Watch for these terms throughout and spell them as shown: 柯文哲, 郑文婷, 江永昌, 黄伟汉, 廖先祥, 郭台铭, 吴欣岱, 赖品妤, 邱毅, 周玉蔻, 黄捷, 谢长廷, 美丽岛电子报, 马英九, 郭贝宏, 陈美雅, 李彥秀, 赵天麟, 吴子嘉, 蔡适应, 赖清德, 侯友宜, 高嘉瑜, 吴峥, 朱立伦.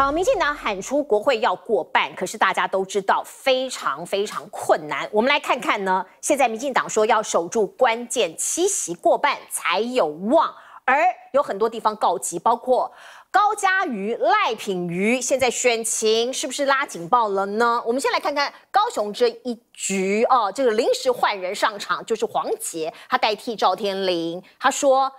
好，民进党喊出国会要过半，可是大家都知道非常困难。我们来看看呢，现在民进党说要守住关键7席过半才有望，而有很多地方告急，包括高嘉瑜、赖品妤，现在选情是不是拉警报了呢？我们先来看看高雄这一局哦，这个临时换人上场就是黄捷，他代替赵天麟，他说。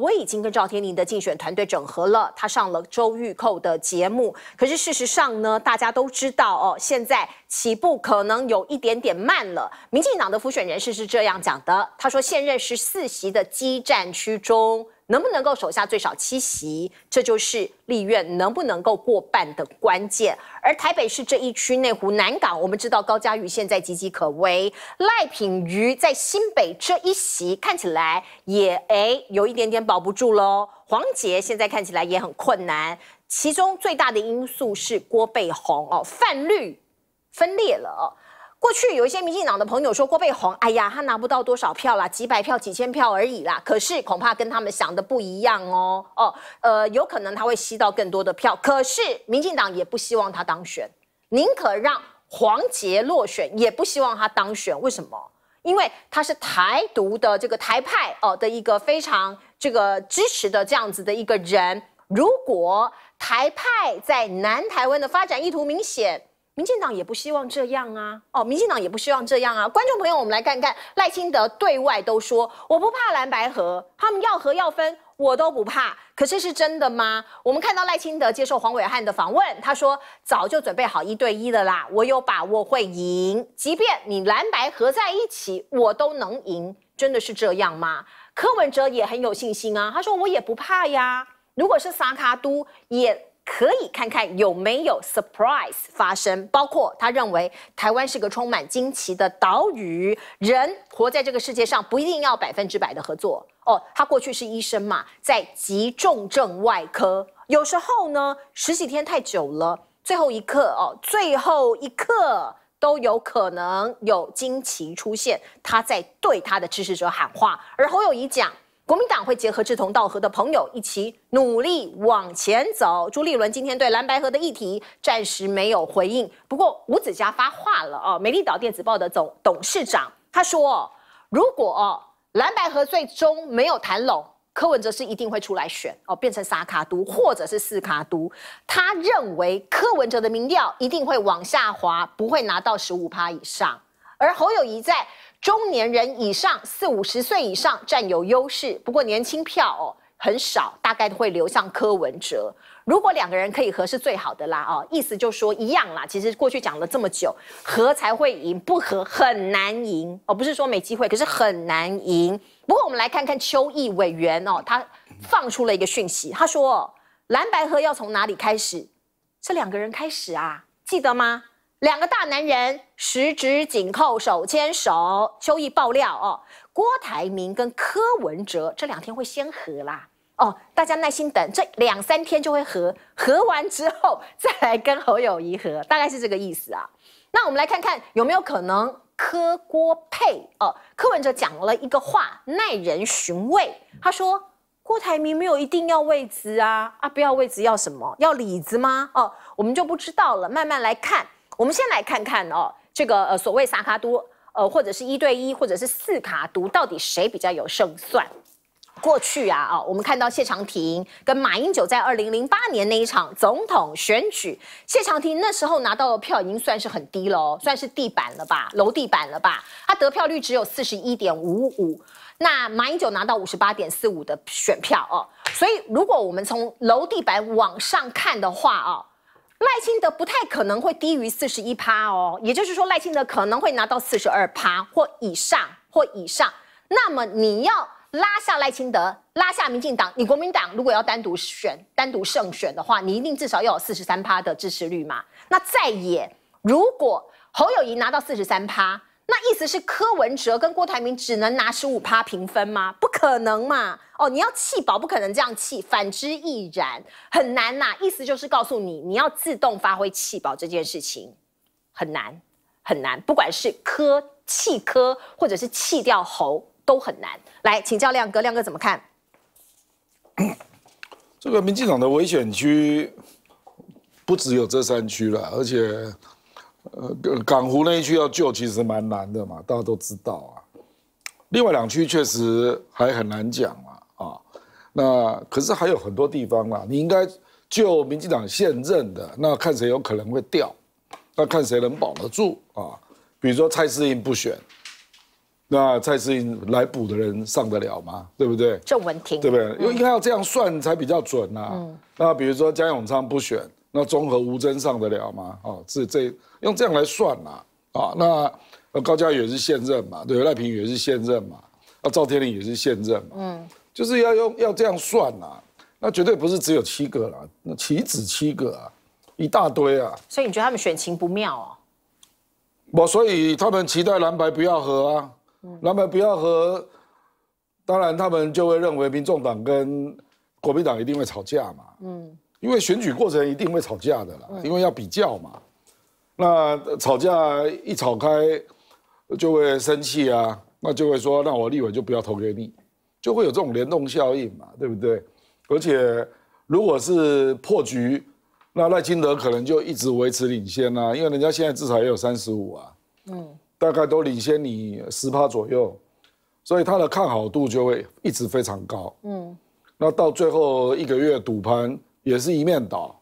我已经跟赵天麟的竞选团队整合了，他上了周玉蔻的节目。可是事实上呢，大家都知道哦，现在起步可能有一点点慢了。民进党的辅选人士是这样讲的，他说现任14席的激战区中，能不能够守下最少7席，这就是立院能不能够过半的关键。而台北市这一区内湖南港，我们知道高嘉瑜现在岌岌可危，赖品妤在新北这一席看起来也有一点点保不住喽，黄捷现在看起来也很困难，其中最大的因素是郭贝宏哦，泛绿分裂了哦。过去有一些民进党的朋友说郭贝宏，哎呀，他拿不到多少票啦，几百票、几千票而已啦。可是恐怕跟他们想的不一样哦，有可能他会吸到更多的票，可是民进党也不希望他当选，宁可让黄捷落选，也不希望他当选，为什么？因为他是台独的这个台派哦的一个非常这个支持的这样子的一个人，如果台派在南台湾的发展意图明显，民进党也不希望这样啊民进党也不希望这样啊。观众朋友，我们来看看赖清德对外都说我不怕蓝白合，他们要合要分我都不怕，可是是真的吗？我们看到赖清德接受黄伟汉的访问，他说早就准备好1对1的啦，我有把握会赢，即便你蓝白合在一起，我都能赢，真的是这样吗？柯文哲也很有信心啊，他说我也不怕呀，如果是撒卡都也可以看看有没有 surprise 发生，包括他认为台湾是个充满惊奇的岛屿，人活在这个世界上不一定要100%的合作哦。他过去是医生嘛，在急重症外科，有时候呢10几天太久了，最后一刻都有可能有惊奇出现。他在对他的支持者喊话，而侯友宜讲。国民党会结合志同道合的朋友一起努力往前走。朱立伦今天对蓝白合的议题暂时没有回应，不过吴子嘉发话了哦，美丽岛电子报的董事长他说，如果蓝白合最终没有谈拢，柯文哲是一定会出来选哦，变成3卡都或者是4卡都。他认为柯文哲的民调一定会往下滑，不会拿到15%以上。而侯友宜在中年人以上40-50岁以上占有优势，不过年轻票很少，大概会流向柯文哲。如果2个人可以合是最好的啦意思就说一样啦，其实过去讲了这么久，合才会赢，不合很难赢不是说没机会，可是很难赢。不过我们来看看邱毅委员他放出了一个讯息，他说蓝白合要从哪里开始？这2个人开始啊，记得吗？2个大男人十指紧扣，手牵手。邱毅爆料郭台铭跟柯文哲这2天会先合啦大家耐心等，这2-3天就会合，合完之后再来跟侯友宜合，大概是这个意思啊。那我们来看看有没有可能柯郭配柯文哲讲了一个话耐人寻味，他说郭台铭没有一定要位置啊，不要位置要什么？要里子吗？我们就不知道了，慢慢来看。我们先来看看这个所谓撒卡都或者是1对1或者是4卡都，到底谁比较有胜算？过去我们看到谢长廷跟马英九在2008年那一场总统选举，谢长廷那时候拿到的票已经算是很低了，算是地板了吧，楼地板了吧，他得票率只有41.55%，那马英九拿到58.45%的选票所以如果我们从楼地板往上看的话赖清德不太可能会低于41%也就是说赖清德可能会拿到42%或以上那么你要拉下赖清德，拉下民进党，你国民党如果要单独胜选的话，你一定至少要有43%的支持率嘛。那再也，如果侯友宜拿到43%，那意思是柯文哲跟郭台铭只能拿15%平分吗？不可能嘛！你要气饱，不可能这样气，反之亦然，很难呐。意思就是告诉你，你要自动发挥气饱这件事情很难很难，不管是气柯或者是气掉侯都很难。来，请教亮哥，亮哥怎么看？这个民进党的危险区不只有这三区了，而且港湖那一区要救其实蛮难的嘛，大家都知道啊。另外两区确实还很难讲嘛，啊，那可是还有很多地方啦，你应该就民进党现任的，那看谁有可能会掉，那看谁能保得住啊。比如说蔡适应不选，那蔡适应来补的人上得了吗？对不对？郑文婷对不对？因为应该要这样算才比较准啊。嗯、那比如说江永昌不选，那中和吴峥上得了吗？哦，这用这样来算啦、啊。啊，那高嘉瑜也是现任嘛，对，赖品妤也是现任嘛，那赵天麟也是现任嘛，嗯，就是要这样算啦、啊。那绝对不是只有七个啦，那岂止七个啊，一大堆啊。所以你觉得他们选情不妙哦？我所以他们期待蓝白不要合啊。蓝白不要和，当然他们就会认为民众党跟国民党一定会吵架嘛，嗯，因为选举过程一定会吵架的啦，因为要比较嘛，那吵架一吵开就会生气啊，那就会说那我立委就不要投给你，就会有这种联动效应嘛，对不对？而且如果是破局，那赖清德可能就一直维持领先啊，因为人家现在至少也有35啊，嗯。大概都领先你10%左右，所以他的看好度就会一直非常高。嗯，那到最后一个月赌盘也是一面倒，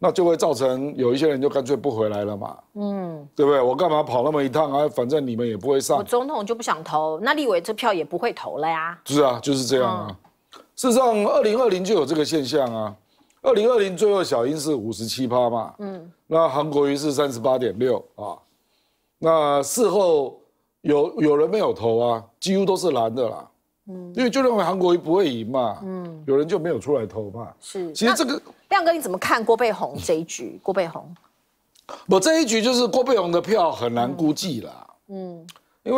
那就会造成有一些人就干脆不回来了嘛。嗯，对不对？我干嘛跑那么一趟啊？反正你们也不会上。我总统就不想投，那立委这票也不会投了呀。是啊，就是这样啊。嗯、事实上，2020就有这个现象啊。2020最后小英是57%嘛，嗯，那韩国瑜是38.6%啊。那事后有人没有投啊，几乎都是蓝的啦，嗯，因为就认为韩国瑜不会赢嘛，嗯，有人就没有出来投嘛，是。其实这个亮哥你怎么看郭贝宏这一局？郭贝宏，我这一局就是郭贝宏的票很难估计啦，嗯，因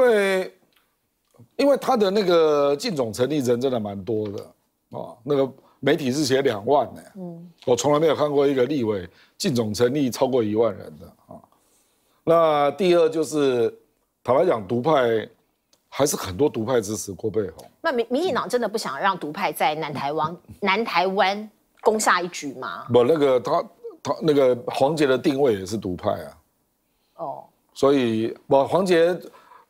为他的那个进总成立人真的蛮多的啊，那个媒体是写2万呢，嗯，我从来没有看过一个立委进总成立超过1万人的啊。那第二就是，坦白讲，独派还是很多独派支持郭贝宏。那民进党真的不想让独派在南台湾攻下一局吗？不，那个他那个黄捷的定位也是独派啊。哦。所以，我黄捷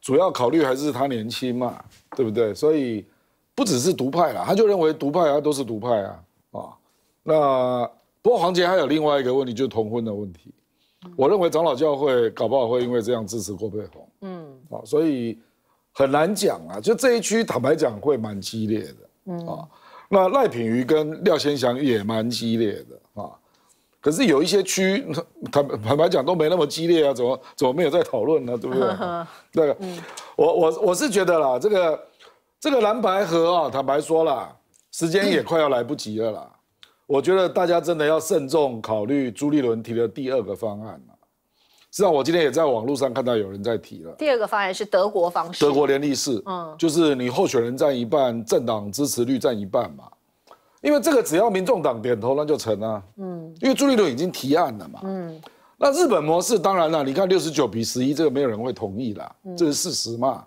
主要考虑还是他年轻嘛，对不对？所以不只是独派啦，他就认为独派啊都是独派啊啊。那不过黄捷还有另外一个问题，就是同婚的问题。我认为长老教会搞不好会因为这样支持郭佩宏，嗯，啊，所以很难讲啊。就这一区，坦白讲会蛮激烈的，嗯啊。那赖品妤跟廖先祥也蛮激烈的啊。可是有一些区，坦白讲都没那么激烈啊，怎么没有在讨论呢？对不对？那个，我是觉得啦，这个蓝白合啊，坦白说啦，时间也快要来不及了啦。我觉得大家真的要慎重考虑朱立伦提的第二个方案了。实际上，我今天也在网络上看到有人在提了。第二个方案是德国方式，德国联立式，嗯，就是你候选人占一半，政党支持率占一半嘛。因为这个只要民众党点头，那就成啊。嗯，因为朱立伦已经提案了嘛。嗯，那日本模式当然了，你看69比11，这个没有人会同意啦，这是事实嘛。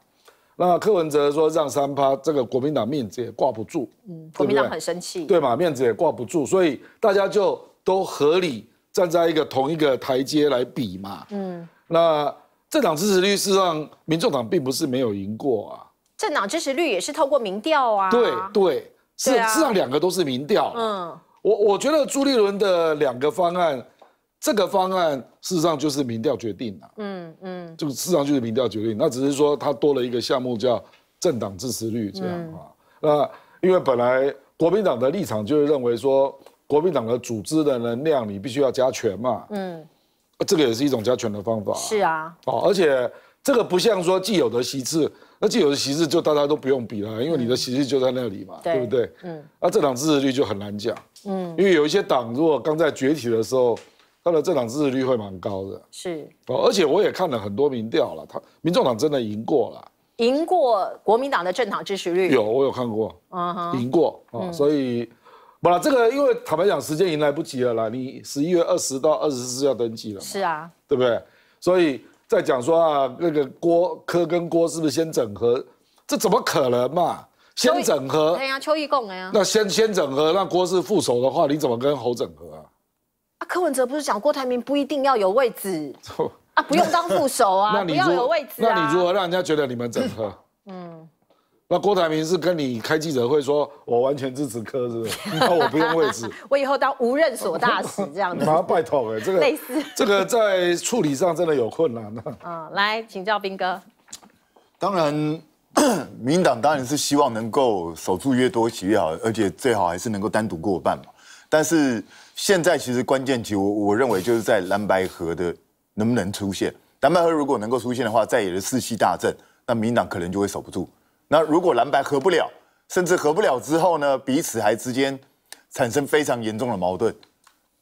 那柯文哲说让3%，这个国民党面子也挂不住，嗯，国民党很生气，对嘛，面子也挂不住，所以大家就都合理站在同一个台阶来比嘛，嗯，那政党支持率事实上民众党并不是没有赢过啊，政党支持率也是透过民调啊，对，是事实上两个都是民调，嗯，我觉得朱立伦的两个方案。这个方案事实上就是民调决定了，嗯嗯，这个事实上就是民调决定，那只是说它多了一个项目叫政党支持率这样啊。那因为本来国民党的立场就是认为说，国民党的组织的能量你必须要加权嘛，嗯，这个也是一种加权的方法。是啊，哦，而且这个不像说既有的席次，那既有的席次就大家都不用比了，因为你的席次就在那里嘛，对不对？嗯，那政党支持率就很难讲，嗯，因为有一些党如果刚在崛起的时候。他的政党支持率会蛮高的，是，而且我也看了很多民调了，民众党真的赢过了，赢过国民党的政党支持率，有我有看过，赢过啊，所以，不啦，这个因为坦白讲时间已经来不及了啦，你11月20到24要登记了，是啊，对不对？所以再讲说啊，那个柯跟郭是不是先整合？这怎么可能嘛？先整合，对呀，邱义共哎呀，那先整合，那郭是副手的话，你怎么跟侯整合啊？柯文哲不是讲郭台铭不一定要有位置啊，不用当副手啊，不要有位置啊。那你如何让人家觉得你们整合？嗯，那郭台铭是跟你开记者会说，我完全支持柯，是不是？那我不用位置，我以后当无任所大使这样子。麻拜托哎，这个类似这个在处理上真的有困难啊。嗯，来请教彬哥。当然。 民进党当然是希望能够守住越多席越好，而且最好还是能够单独过半嘛。但是现在其实关键期，我认为就是在蓝白合的能不能出现。蓝白合如果能够出现的话，在野的士气大振，那民进党可能就会守不住。那如果蓝白合不了，甚至合不了之后呢，彼此还之间产生非常严重的矛盾，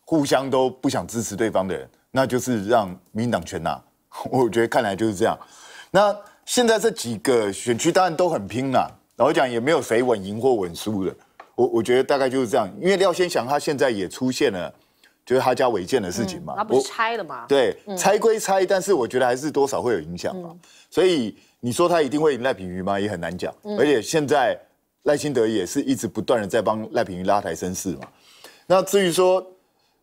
互相都不想支持对方的人，那就是让民进党全拿。我觉得看来就是这样。那。 现在这几个选区当然都很拼啦，老实讲也没有谁稳赢或稳输的。我觉得大概就是这样，因为廖先祥他现在也出现了，就是他家违建的事情嘛，他不是拆了嘛？对，拆归拆，但是我觉得还是多少会有影响嘛。所以你说他一定会赢赖品妤吗？也很难讲。而且现在赖清德也是一直不断的在帮赖品妤拉抬声势嘛。那至于说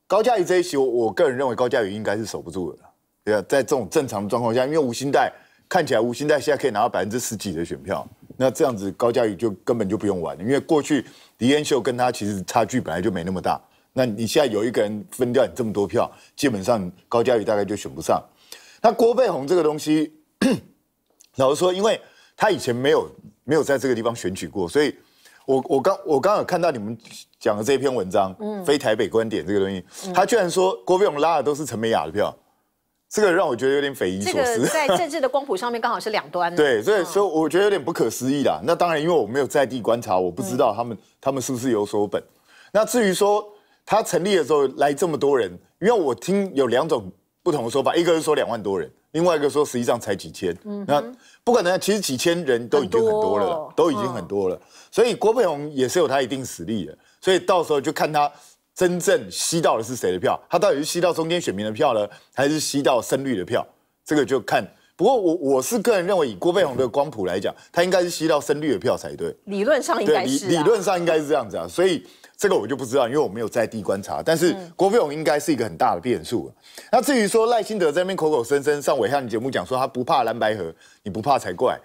高嘉瑜这一席，我个人认为高嘉瑜应该是守不住的，对啊，在这种正常状况下，因为吴欣岱。 看起来吴欣岱现在可以拿到10%几的选票，那这样子高嘉瑜就根本就不用玩了，因为过去李彥秀跟他其实差距本来就没那么大。那你现在有一个人分掉你这么多票，基本上高嘉瑜大概就选不上。那郭佩宏这个东西，老实说，因为他以前没有在这个地方选举过，所以我刚有看到你们讲的这篇文章，非台北观点这个东西，他居然说郭佩宏拉的都是陈美雅的票。 这个让我觉得有点匪夷所思。这个在政治的光谱上面刚好是两端。对，所以我觉得有点不可思议啦。那当然，因为我没有在地观察，我不知道他们是不是有所本。那至于说他成立的时候来这么多人，因为我听有2种不同的说法，一个是说2万多人，另外一个说实际上才几千。那不管怎样，其实几千人都已经很多了，都已经很多了。所以郭佩宏也是有他一定实力的，所以到时候就看他。 真正吸到的是谁的票？他到底是吸到中间选民的票呢，还是吸到深绿的票？这个就看。不过我是个人认为，以郭佩宏的光谱来讲，他应该是吸到深绿的票才对。理论上应该是、啊。理论上应该是这样子啊，所以这个我就不知道，因为我没有在地观察。但是郭佩宏应该是一个很大的变数、啊。那至于说赖清德在那边口口声声上伟汉节目讲说他不怕蓝白合，你不怕才怪。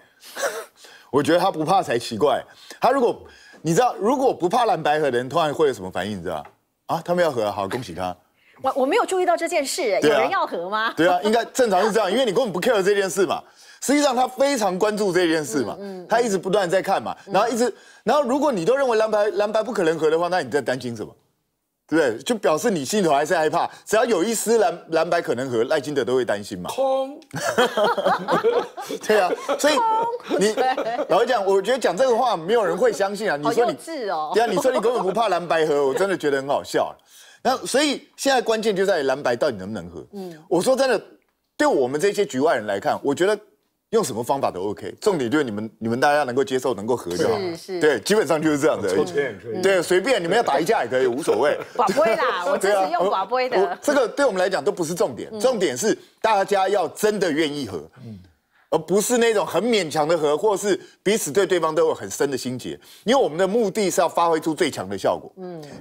我觉得他不怕才奇怪。他如果你知道，如果不怕蓝白合的人，突然会有什么反应？你知道？ 啊，他们要和好，恭喜他。我没有注意到这件事，啊、有人要和吗？对啊，应该正常是这样，因为你根本不 care 这件事嘛。实际上他非常关注这件事嘛，他一直不断在看嘛，然后如果你都认为蓝白不可能和的话，那你在担心什么？对不对？就表示你心头还是害怕，只要有一丝蓝白可能和，赖清德都会担心嘛。空。对啊，所以你老实讲，我觉得讲这个话没有人会相信啊。你说你智哦，对啊，你说你根本不怕蓝白和，我真的觉得很好笑、啊。那所以现在关键就在蓝白到底能不能和。我说真的，对我们这些局外人来看，我觉得用什么方法都 OK， 重点就是你们大家能够接受，能够和就好。对，基本上就是这样子。抽签也可以。对，随便你们要打一架也可以，无所谓。寡杯啦，我支持用寡杯的。这个对我们来讲都不是重点，重点是大家要真的愿意和。 而不是那种很勉强的和，或是彼此对对方都有很深的心结，因为我们的目的是要发挥出最强的效果。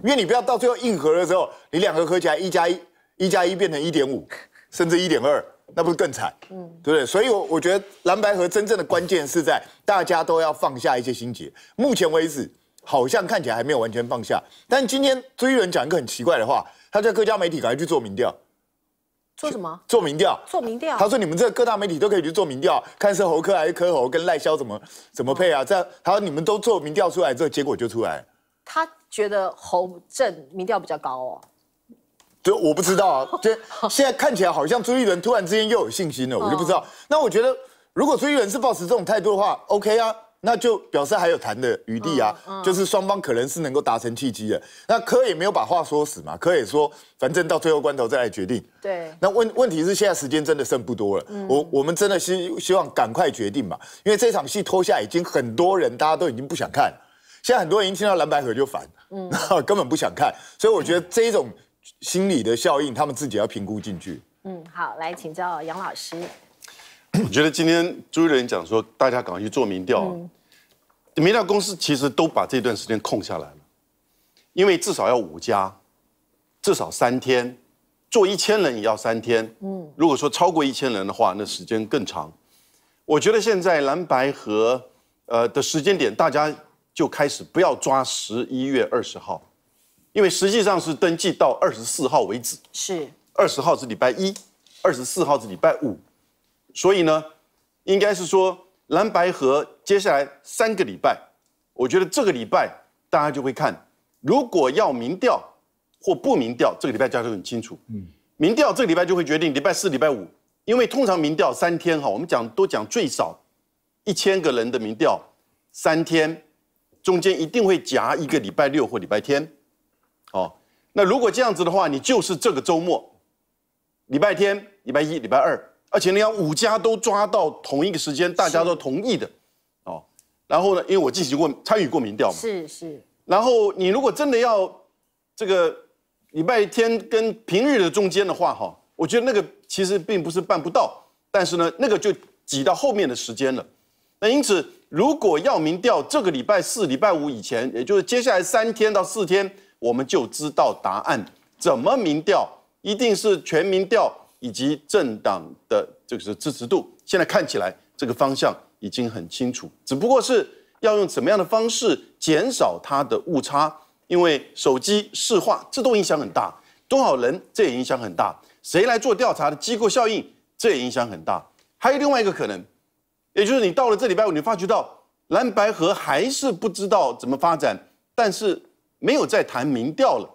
因为你不要到最后硬和的时候，你两个合起来1+1，1+1变成1.5，甚至1.2，那不是更惨？对不对？所以我觉得蓝白合真正的关键是在大家都要放下一些心结。目前为止，好像看起来还没有完全放下。但今天朱一伦讲一个很奇怪的话，他叫各家媒体赶快去做民调。 做什么？做民调。做民调。他说你们这各大媒体都可以去做民调，看是侯科还是柯侯跟赖萧怎么配啊？这样，他说你们都做民调出来之后，结果就出来。他觉得侯正民调比较高哦。对，我不知道啊。就现在看起来好像朱立伦突然之间又有信心了，我就不知道。那我觉得如果朱立伦是抱持这种态度的话 ，OK 啊，那就表示还有谈的余地啊，就是双方可能是能够达成契机的。那柯也没有把话说死嘛，柯也说反正到最后关头再来决定。 对，那问题是现在时间真的剩不多了，我们真的希望赶快决定吧，因为这场戏拖下来已经很多人大家都已经不想看，现在很多人一听到蓝白合就烦，根本不想看，所以我觉得这一种心理的效应，他们自己要评估进去。好，来请教杨老师。我觉得今天朱一伦讲说大家赶快去做民调，民调公司其实都把这段时间空下来了，因为至少要5家，至少3天。做1000人也要3天，如果说超过1000人的话，那时间更长。我觉得现在蓝白合的时间点，大家就开始不要抓11月20号，因为实际上是登记到24号为止。是，20号是礼拜一，24号是礼拜五，所以呢，应该是说蓝白合接下来3个礼拜，我觉得这个礼拜大家就会看，如果要民调。 或不民调，这个礼拜大家都很清楚。民调这个礼拜就会决定礼拜四、礼拜五，因为通常民调3天哈，我们都讲最少1000个人的民调3天，中间一定会夹一个礼拜六或礼拜天。哦，那如果这样子的话，你就是这个周末，礼拜天、礼拜一、礼拜二，而且你要5家都抓到同一个时间，大家都同意的。哦，然后呢，因为我参与过民调嘛，是。然后你如果真的要这个。 礼拜天跟平日的中间的话，哈，我觉得那个其实并不是办不到，但是呢，那个就挤到后面的时间了。那因此，如果要民调，这个礼拜四、礼拜五以前，也就是接下来3天到4天，我们就知道答案。怎么民调，一定是全民调以及政党的这个支持度。现在看起来，这个方向已经很清楚，只不过是要用怎么样的方式减少它的误差。 因为手机市话，这都影响很大，多少人这也影响很大，谁来做调查的机构效应，这也影响很大。还有另外一个可能，也就是你到了这礼拜五，你发觉到蓝白合还是不知道怎么发展，但是没有再谈民调了，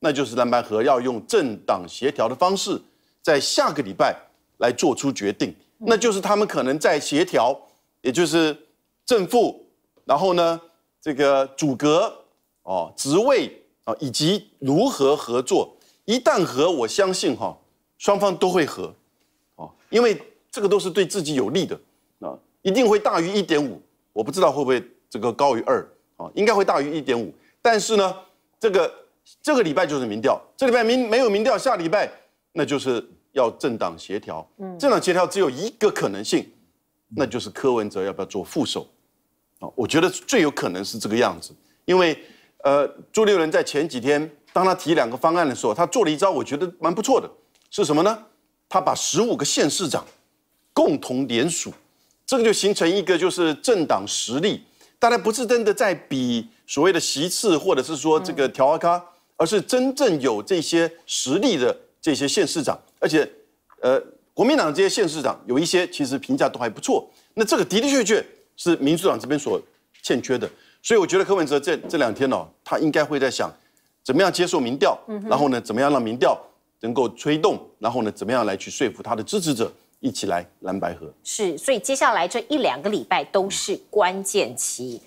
那就是蓝白合要用政党协调的方式，在下个礼拜来做出决定，那就是他们可能在协调，也就是正副，然后呢这个组阁。 哦，职位啊，以及如何合作，一旦合，我相信哈，双方都会合，哦，因为这个都是对自己有利的，啊，一定会大于 1.5， 我不知道会不会这个高于2，啊，应该会大于 1.5。但是呢，这个礼拜就是民调，这礼拜没有民调，下礼拜那就是要政党协调，政党协调只有一个可能性，那就是柯文哲要不要做副手，啊，我觉得最有可能是这个样子，因为。 朱立伦在前几天，当他提2个方案的时候，他做了一招，我觉得蛮不错的，是什么呢？他把15个县市长共同联署，这个就形成一个就是政党实力，大家不是真的在比所谓的席次或者是说这个条咖，而是真正有这些实力的这些县市长，而且国民党这些县市长有一些其实评价都还不错，那这个的的确确是民主党这边所欠缺的。 所以我觉得柯文哲这2天哦，他应该会在想，怎么样接受民调，然后呢，怎么样让民调能够推动，然后呢，怎么样来去说服他的支持者一起来蓝白合。是，所以接下来这1、2个礼拜都是关键期。